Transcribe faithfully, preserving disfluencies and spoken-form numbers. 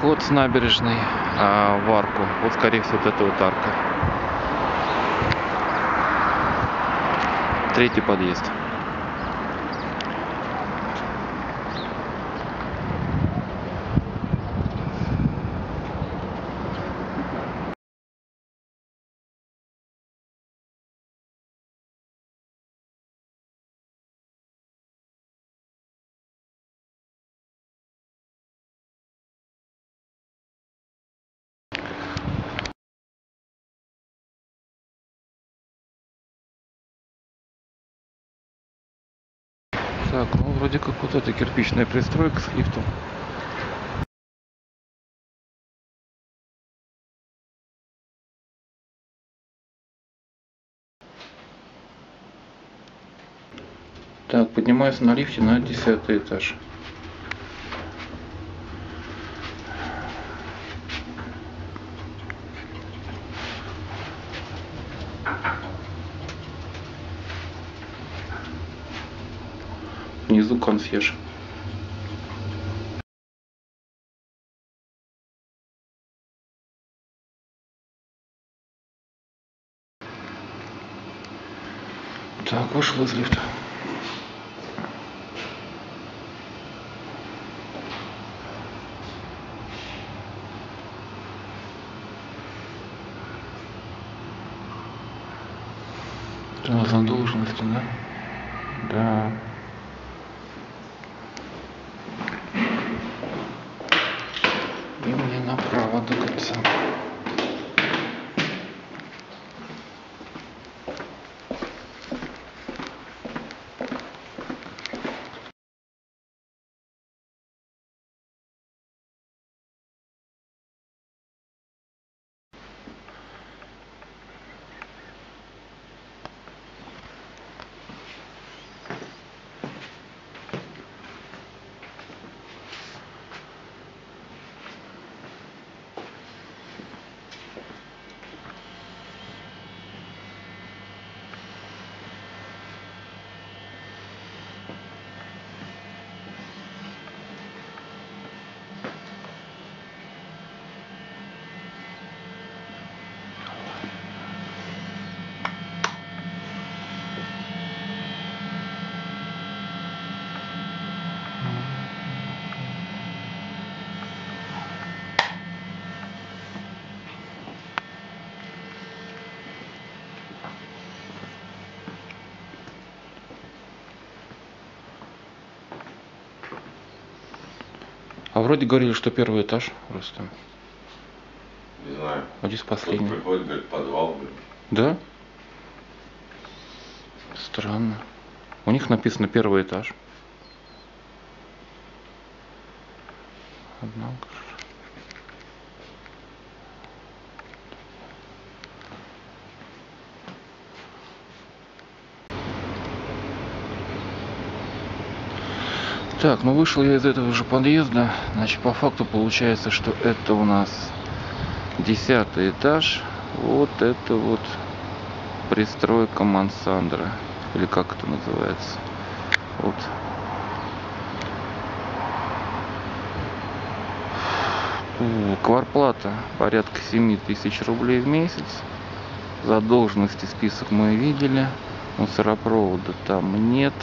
переход с набережной а, в арку. Вот, скорее всего, вот эта вот арка. Третий подъезд. Так, ну вроде как вот эта кирпичная пристройка с лифтом. Так, поднимаюсь на лифте на десятый этаж. Внизу консьерж. Так, вышел из лифта. Да, задолженности, да? Да. Направо до кольца. А вроде говорили, что первый этаж просто. Не знаю. А здесь последний. Тут приходит, говорит, подвал, блин. Да? Странно. У них написано первый этаж. Однако. Так, ну вышел я из этого же подъезда, значит, по факту получается, что это у нас десятый этаж, вот это вот пристройка Мансандра, или как это называется, вот. Кварплата порядка семи тысяч рублей в месяц, задолженности список мы видели, мусоропровода там нет.